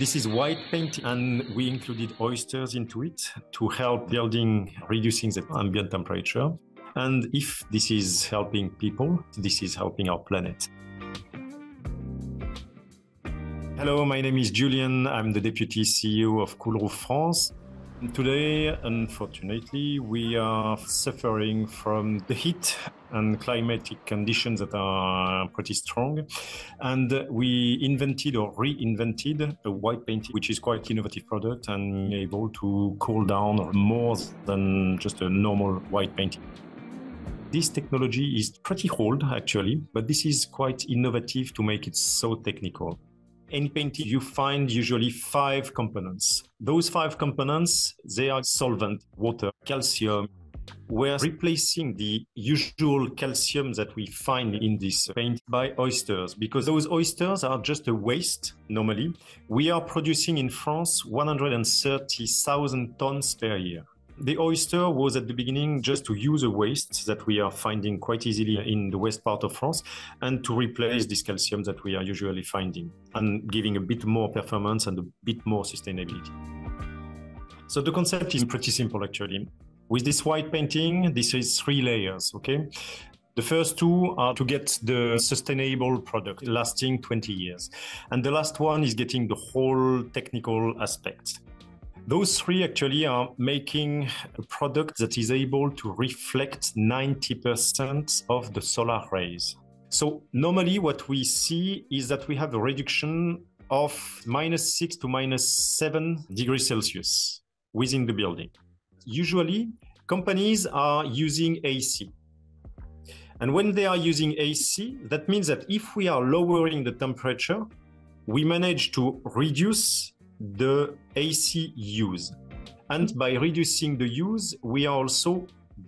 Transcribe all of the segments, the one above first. This is white paint, and we included oysters into it to help building reducing the ambient temperature. And if this is helping people, this is helping our planet. Hello, my name is Julien. I'm the Deputy CEO of Cool Roof France. Today, unfortunately, we are suffering from the heat and climatic conditions that are pretty strong. And we invented or reinvented a white paint, which is quite innovative product and able to cool down more than just a normal white paint. This technology is pretty old, actually, but this is quite innovative to make it so technical. In painting, you find usually 5 components. Those 5 components, they are solvent, water, calcium. We're replacing the usual calcium that we find in this paint by oysters, because those oysters are just a waste normally. We are producing in France 130,000 tons per year. The oyster was at the beginning just to use a waste that we are finding quite easily in the west part of France and to replace this calcium that we are usually finding and giving a bit more performance and a bit more sustainability. So the concept is pretty simple actually. With this white painting, this is 3 layers, okay? The first 2 are to get the sustainable product lasting 20 years. And the last one is getting the whole technical aspect. Those 3 actually are making a product that is able to reflect 90% of the solar rays. So normally what we see is that we have a reduction of -6 to -7 degrees Celsius within the building. Usually companies are using AC. And when they are using AC, that means that if we are lowering the temperature, we manage to reduce the AC use. And by reducing the use, we are also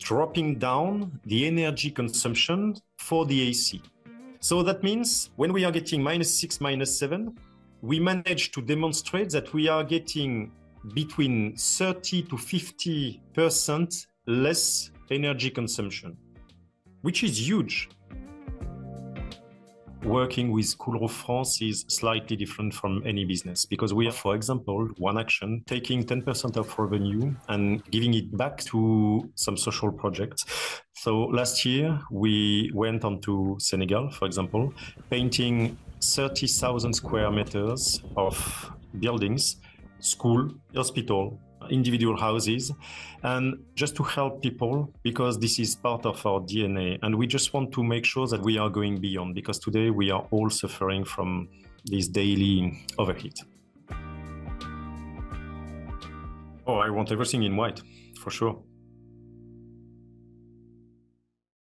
dropping down the energy consumption for the AC. So that means when we are getting -6, -7, we manage to demonstrate that we are getting between 30 to 50% less energy consumption, which is huge. Working with Cool Roof France is slightly different from any business because we are, for example, one action, taking 10% of revenue and giving it back to some social projects. So last year, we went on to Senegal, for example, painting 30,000 square meters of buildings, school, hospital, individual houses, and just to help people because this is part of our DNA. And we just want to make sure that we are going beyond because today we are all suffering from this daily overheat. Oh, I want everything in white, for sure.